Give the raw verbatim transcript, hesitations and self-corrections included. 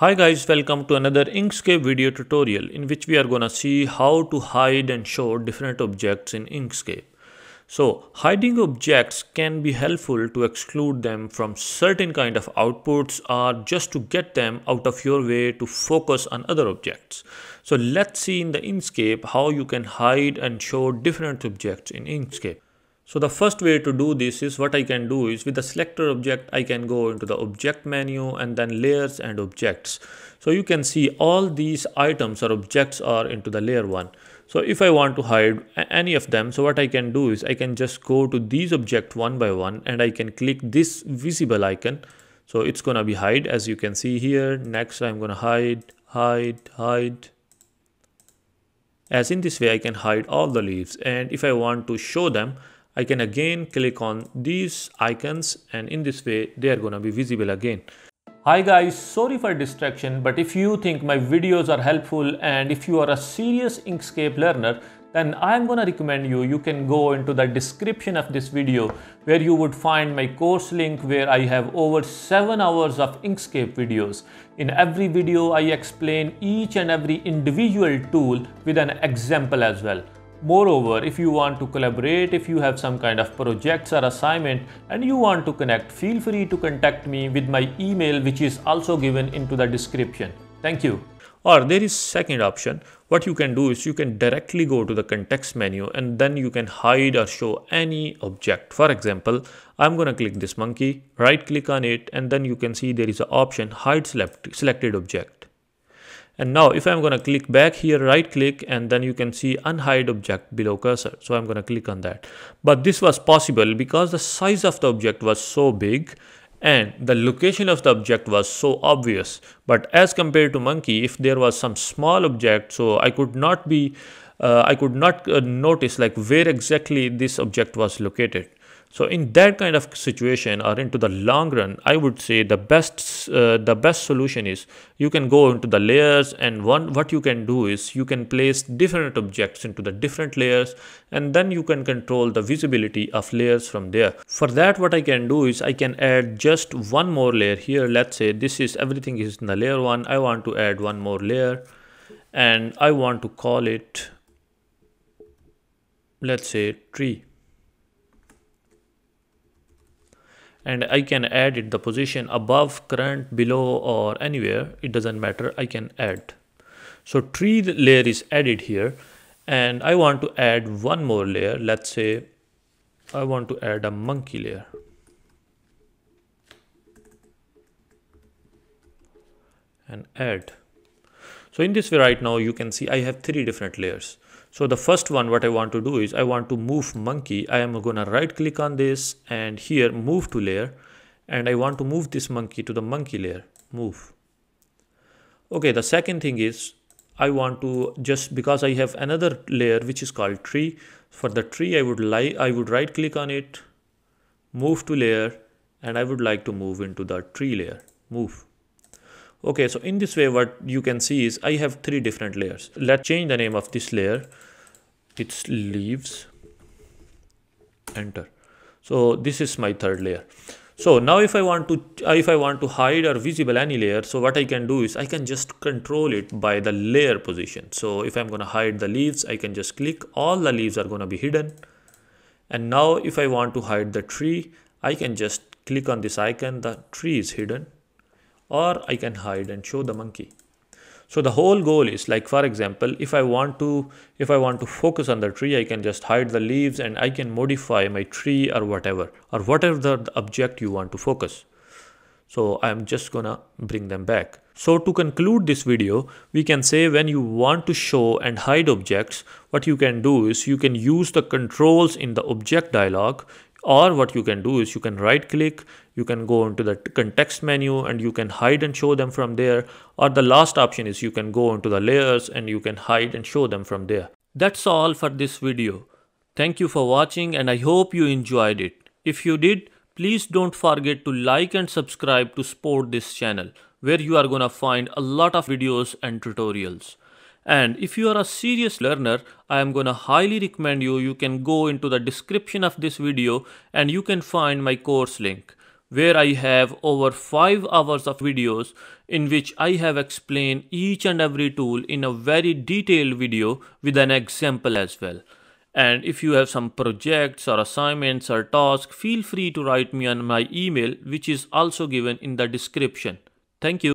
Hi guys, welcome to another Inkscape video tutorial in which we are gonna see how to hide and show different objects in Inkscape. So hiding objects can be helpful to exclude them from certain kind of outputs or just to get them out of your way to focus on other objects. So let's see in the Inkscape how you can hide and show different objects in Inkscape. So the first way to do this is what I can do is with the selector object, I can go into the object menu and then layers and objects. So you can see all these items or objects are into the layer one. So if I want to hide any of them, so what I can do is I can just go to these objects one by one and I can click this visible icon. So it's gonna be hide, as you can see here. Next, I'm gonna hide, hide, hide. As in this way, I can hide all the leaves. And if I want to show them, I can again click on these icons, and in this way they are gonna be visible again. Hi guys, sorry for distraction, but if you think my videos are helpful and if you are a serious Inkscape learner, then I'm gonna recommend you, you can go into the description of this video where you would find my course link where I have over seven hours of Inkscape videos. In every video, I explain each and every individual tool with an example as well. Moreover, if you want to collaborate, if you have some kind of projects or assignment and you want to connect, feel free to contact me with my email, which is also given into the description. Thank you. Or there is second option. What you can do is you can directly go to the context menu and then you can hide or show any object. For example, I'm going to click this monkey, right click on it, and then you can see there is an option hide select, selected object. And now if I'm going to click back here, right click, and then you can see unhide object below cursor. So I'm going to click on that. But this was possible because the size of the object was so big and the location of the object was so obvious. But as compared to monkey, if there was some small object, so I could not be, uh, I could not uh, notice like where exactly this object was located. So in that kind of situation or into the long run, I would say the best uh, the best solution is you can go into the layers, and one what you can do is you can place different objects into the different layers, and then you can control the visibility of layers from there. For that, what I can do is I can add just one more layer here. Let's say this is everything is in the layer one. I want to add one more layer and I want to call it, let's say, tree. And I can add it the position above, current, below, or anywhere. It doesn't matter. I can add. So tree layer is added here. And I want to add one more layer. Let's say I want to add a monkey layer. And add. So in this way right now, you can see I have three different layers. So the first one, what I want to do is I want to move monkey. I am going to right click on this and here move to layer. And I want to move this monkey to the monkey layer. Move. Okay, the second thing is I want to just because I have another layer which is called tree. For the tree, I would like I would right click on it, move to layer, and I would like to move into the tree layer. Move. Okay, so in this way, what you can see is I have three different layers. Let's change the name of this layer. It's leaves. Enter. So this is my third layer. So now if I want to, if I want to hide or visible any layer, so what I can do is I can just control it by the layer position. So if I'm going to hide the leaves, I can just click. All the leaves are going to be hidden. And now if I want to hide the tree, I can just click on this icon. The tree is hidden. Or I can hide and show the monkey. So the whole goal is like, for example, if I want to, if I want to focus on the tree, I can just hide the leaves and I can modify my tree or whatever, or whatever the object you want to focus. So I'm just gonna bring them back. So to conclude this video, we can say when you want to show and hide objects, what you can do is you can use the controls in the object dialog. Or what you can do is you can right click, you can go into the context menu and you can hide and show them from there. Or the last option is you can go into the layers and you can hide and show them from there. That's all for this video. Thank you for watching and I hope you enjoyed it. If you did, please don't forget to like and subscribe to support this channel where you are gonna find a lot of videos and tutorials. And if you are a serious learner, I am gonna highly recommend you, you can go into the description of this video and you can find my course link where I have over five hours of videos in which I have explained each and every tool in a very detailed video with an example as well. And if you have some projects or assignments or tasks, feel free to write me on my email, which is also given in the description. Thank you.